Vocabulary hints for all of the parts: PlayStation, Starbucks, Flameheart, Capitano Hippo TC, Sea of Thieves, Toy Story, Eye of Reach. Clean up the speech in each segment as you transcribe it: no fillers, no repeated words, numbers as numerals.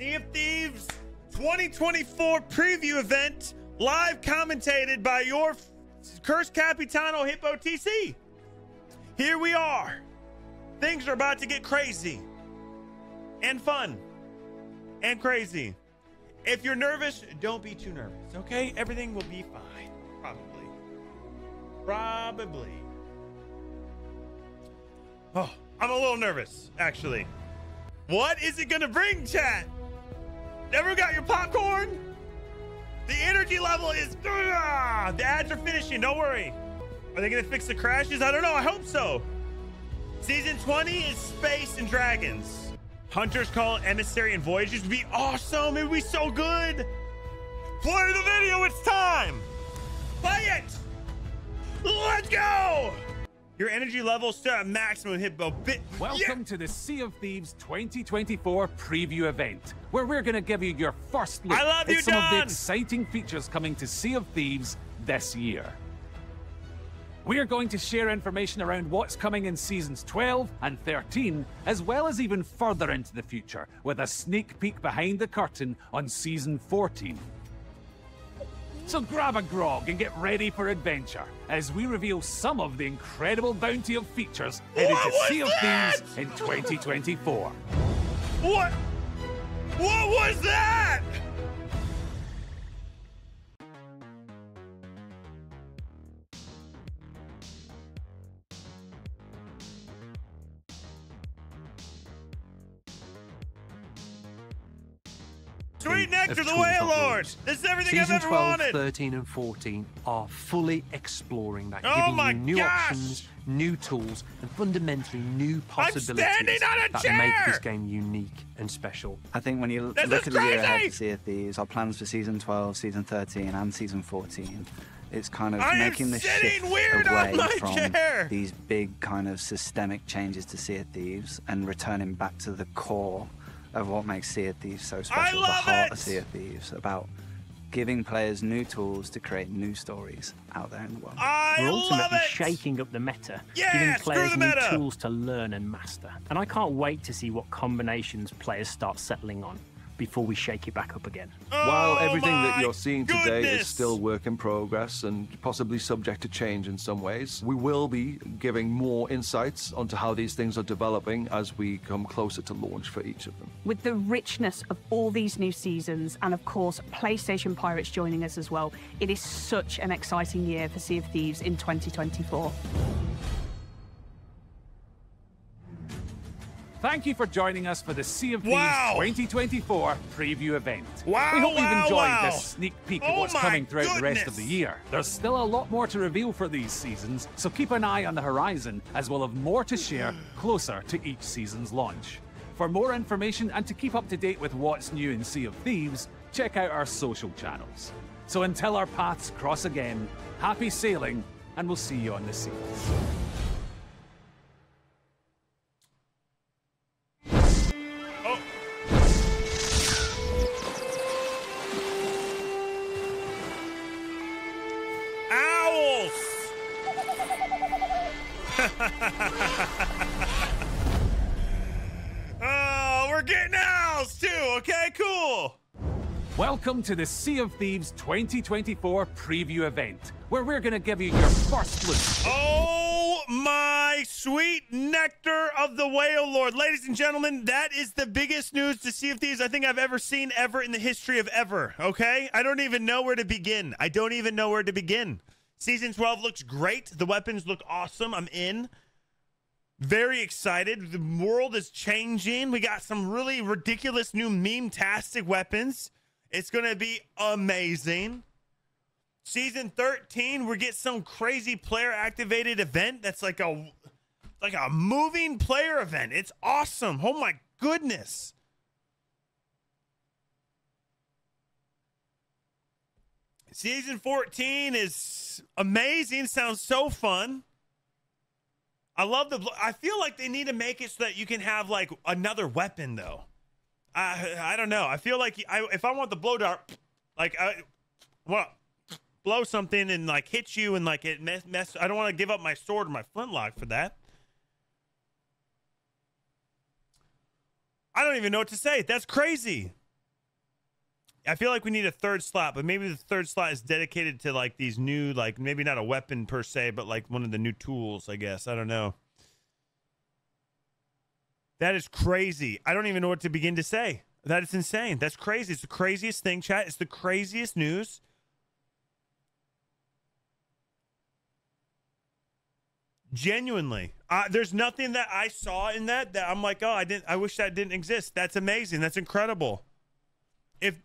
Sea of Thieves 2024 preview event, live commentated by your cursed Capitano Hippo TC. Here we are. Things are about to get crazy and fun and crazy. If you're nervous, don't be too nervous, okay? Everything will be fine, probably. Probably. Oh, I'm a little nervous, actually. What is it gonna bring, chat? Everyone got your popcorn? The energy level is... The ads are finishing, don't worry. Are they gonna fix the crashes? I don't know, I hope so. Season 20 is space and dragons. Hunters Call, Emissary, and Voyagers would be awesome. It would be so good. Play the video, it's time. Play it. Let's go. Your energy level's still at maximum, Hippo. Welcome to the Sea of Thieves 2024 preview event, where we're going to give you your first look at some of the exciting features coming to Sea of Thieves this year. We're going to share information around what's coming in Seasons 12 and 13, as well as even further into the future, with a sneak peek behind the curtain on Season 14. So grab a grog and get ready for adventure as we reveal some of the incredible bounty of features headed to Sea of Thieves in 2024. What was that? Sweet nectar, the Waylords. This is everything I've ever wanted. Season 12, 13, and 14 are fully exploring that, giving you new options, new tools, and fundamentally new possibilities that make this game unique and special. I think when you look at the year ahead, Sea of Thieves, our plans for Season 12, Season 13, and Season 14, it's kind of making this shift away from these big kind of systemic changes to Sea of Thieves and returning back to the core of what makes Sea of Thieves so special, the heart of Sea of Thieves, about giving players new tools to create new stories out there in the world. We're ultimately shaking up the meta, giving players new tools to learn and master. And I can't wait to see what combinations players start settling on before we shake it back up again. While everything that you're seeing today is still work in progress and possibly subject to change in some ways, we will be giving more insights onto how these things are developing as we come closer to launch for each of them. With the richness of all these new seasons and, of course, PlayStation Pirates joining us as well, it is such an exciting year for Sea of Thieves in 2024. Thank you for joining us for the Sea of Thieves 2024 preview event. We hope you've enjoyed this sneak peek of what's coming throughout the rest of the year. There's still a lot more to reveal for these seasons, so keep an eye on the horizon as we'll have more to share closer to each season's launch. For more information and to keep up to date with what's new in Sea of Thieves, check out our social channels. So until our paths cross again, happy sailing, and we'll see you on the seas. Oh, we're getting owls too. Okay, cool. Welcome to the Sea of Thieves 2024 preview event, where we're gonna give you your first look. Oh my sweet nectar of the whale lord, ladies and gentlemen, that is the biggest news to Sea of Thieves I think I've ever seen ever in the history of ever. Okay, I don't even know where to begin. I don't even know where to begin. Season 12 looks great. The weapons look awesome. I'm in. Very excited. The world is changing. We got some really ridiculous new meme-tastic weapons. It's going to be amazing. Season 13, we get some crazy player-activated event that's like a moving player event. It's awesome. Oh, my goodness. Season 14 is amazing. Sounds so fun. I love the... I feel like they need to make it so that you can have, like, another weapon, though. I don't know. I feel like if I want the blow dart, like, I want to blow something and, like, hit you and, like, it mess... I don't want to give up my sword or my flintlock for that. I don't even know what to say. That's crazy. I feel like we need a third slot, but maybe the third slot is dedicated to like these new, like maybe not a weapon per se, but like one of the new tools, I guess. I don't know. That is crazy. I don't even know what to begin to say. That is insane. That's crazy. It's the craziest thing, chat. It's the craziest news. Genuinely, there's nothing that I saw in that I'm like, oh, I wish that didn't exist. That's amazing. That's incredible. If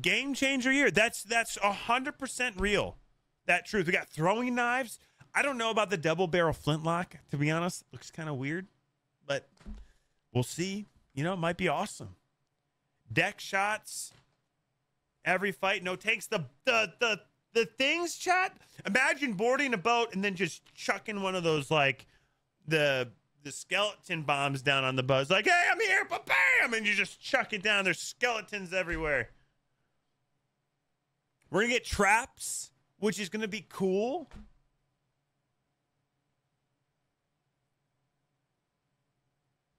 game changer year, that's 100% real. That truth. We got throwing knives. I don't know about the double barrel flintlock, to be honest. Looks kind of weird, but we'll see. You know, it might be awesome. Deck shots. Every fight, no takes. The things, chat. Imagine boarding a boat and then just chucking one of those, like the skeleton bombs down on the boat. It's like, hey, I'm here, ba-bam, and you just chuck it down. There's skeletons everywhere. We're gonna get traps, which is gonna be cool.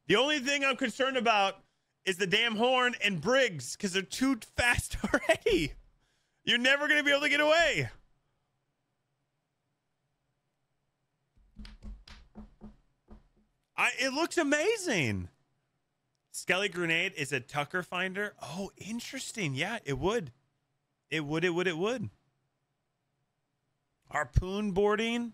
The only thing I'm concerned about is the damn horn and Briggs, because they're too fast already. You're never going to be able to get away. It looks amazing. Skelly grenade is a Tucker finder. Oh, interesting. Yeah, it would. It would. Harpoon boarding.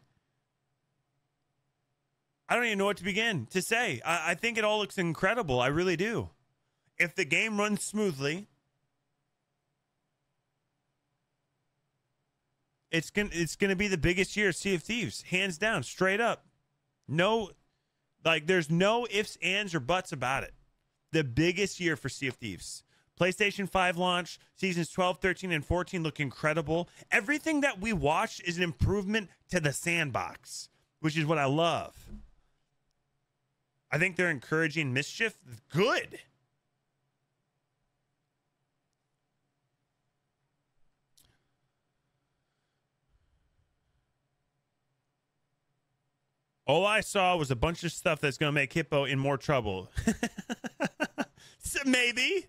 I don't even know what to begin to say. I think it all looks incredible. I really do. If the game runs smoothly, it's gonna be the biggest year of Sea of Thieves, hands down, straight up. No, like there's no ifs, ands, or buts about it. The biggest year for Sea of Thieves. PlayStation 5 launch, seasons 12, 13, and 14 look incredible. Everything that we watched is an improvement to the sandbox, which is what I love. I think they're encouraging mischief. Good. All I saw was a bunch of stuff that's going to make Hippo in more trouble. So maybe.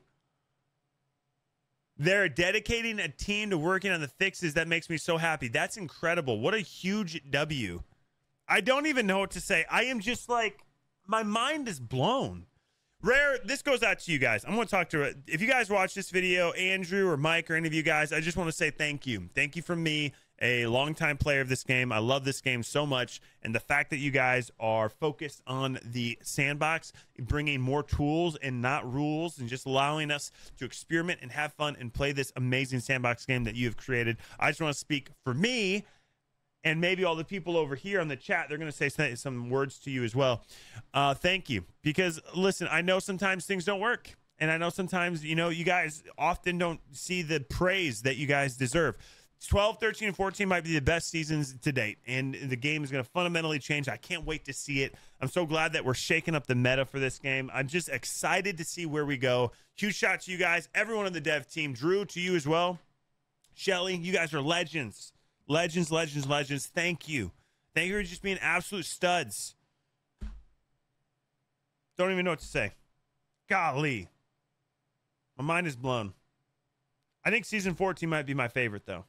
They're dedicating a team to working on the fixes. That makes me so happy. That's incredible. What a huge W. I don't even know what to say. I am just like, my mind is blown. Rare, this goes out to you guys. I'm going to talk to it. If you guys watch this video, Andrew or Mike or any of you guys, I just want to say thank you. Thank you from me. A longtime player of this game. I love this game so much. And the fact that you guys are focused on the sandbox, bringing more tools and not rules, and just allowing us to experiment and have fun and play this amazing sandbox game that you have created. I just want to speak for me, and maybe all the people over here on the chat, they're going to say some words to you as well. Thank you. Because listen, I know sometimes things don't work. And I know sometimes, you know, you guys often don't see the praise that you guys deserve. 12, 13, and 14 might be the best seasons to date, and the game is going to fundamentally change. I can't wait to see it. I'm so glad that we're shaking up the meta for this game. I'm just excited to see where we go. Huge shout out to you guys, everyone on the dev team. Drew, to you as well. Shelly, you guys are legends. Legends, legends, legends. Thank you. Thank you for just being absolute studs. Don't even know what to say. Golly. My mind is blown. I think season 14 might be my favorite, though.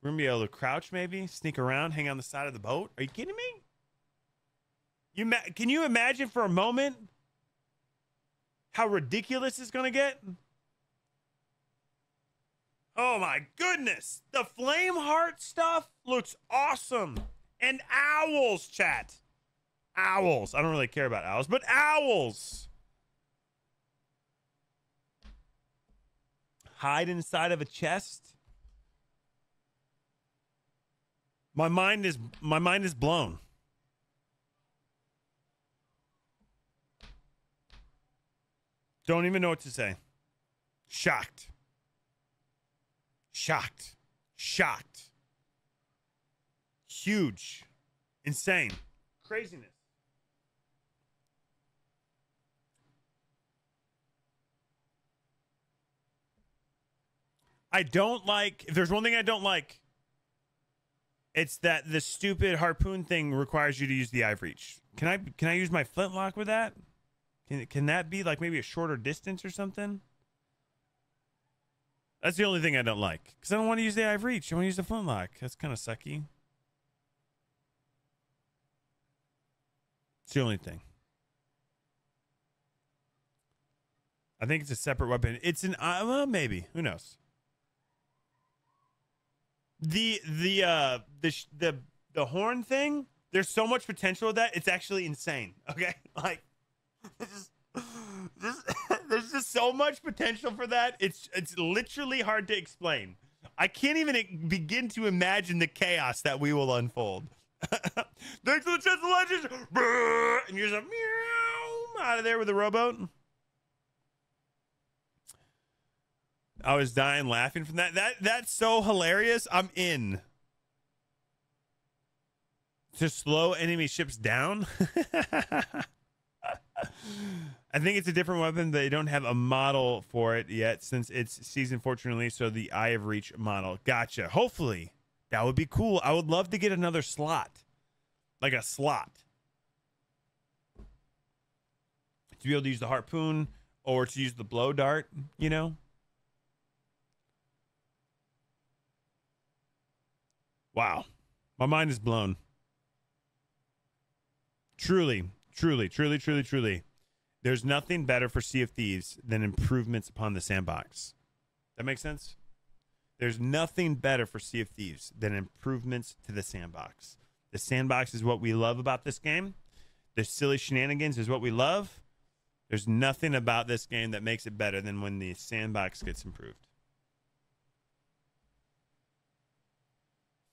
We're going to be able to crouch, maybe sneak around, hang on the side of the boat. Are you kidding me? Can you imagine for a moment how ridiculous it's going to get? Oh my goodness. The Flameheart stuff looks awesome. And owls, chat. Owls. I don't really care about owls, but owls. Hide inside of a chest. My mind is blown. Don't even know what to say. Shocked. Shocked. Shocked. Huge. Insane. Craziness. I don't like, if there's one thing I don't like, it's that the stupid harpoon thing requires you to use the Eye of Reach. Can I use my flintlock with that? Can that be like maybe a shorter distance or something? That's the only thing I don't like, because I don't want to use the Eye of Reach. I want to use the flintlock. That's kind of sucky. It's the only thing. I think it's a separate weapon. It's an well, maybe, who knows. The horn thing. There's so much potential with that. It's actually insane. Okay, like there's just so much potential for that. It's literally hard to explain. I can't even begin to imagine the chaos that we will unfold. Thanks to the Chest of Legends, and you're just meow out of there with a rowboat. I was dying laughing from that. That's so hilarious. I'm in. To slow enemy ships down. I think it's a different weapon. They don't have a model for it yet since it's season 14 release. So the Eye of Reach model. Gotcha. Hopefully that would be cool. I would love to get another slot, like a slot, to be able to use the harpoon or to use the blow dart, you know. Wow. My mind is blown. Truly. There's nothing better for Sea of Thieves than improvements upon the sandbox. That makes sense? There's nothing better for Sea of Thieves than improvements to the sandbox. The sandbox is what we love about this game. The silly shenanigans is what we love. There's nothing about this game that makes it better than when the sandbox gets improved.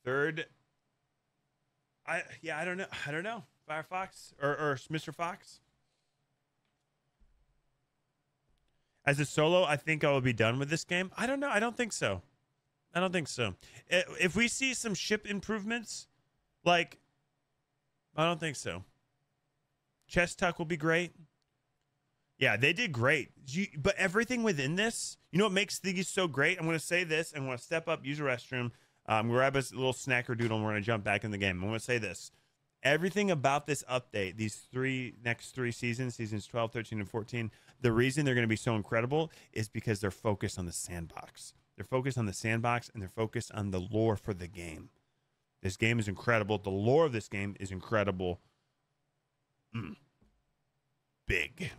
Third, yeah, I don't know. Firefox or Mr. Fox. As a solo, I think I will be done with this game. I don't know. I don't think so. If we see some ship improvements, like, I don't think so. Chest tuck will be great. Yeah, they did great. But everything within this, you know what makes these so great? I'm going to say this. I'm going to step up, use a restroom. Grab us a little snack or doodle, and we're going to jump back in the game. I'm going to say this. Everything about this update, these next three seasons, seasons 12, 13, and 14, the reason they're going to be so incredible is because they're focused on the sandbox. They're focused on the sandbox, and they're focused on the lore for the game. This game is incredible. The lore of this game is incredible. Big.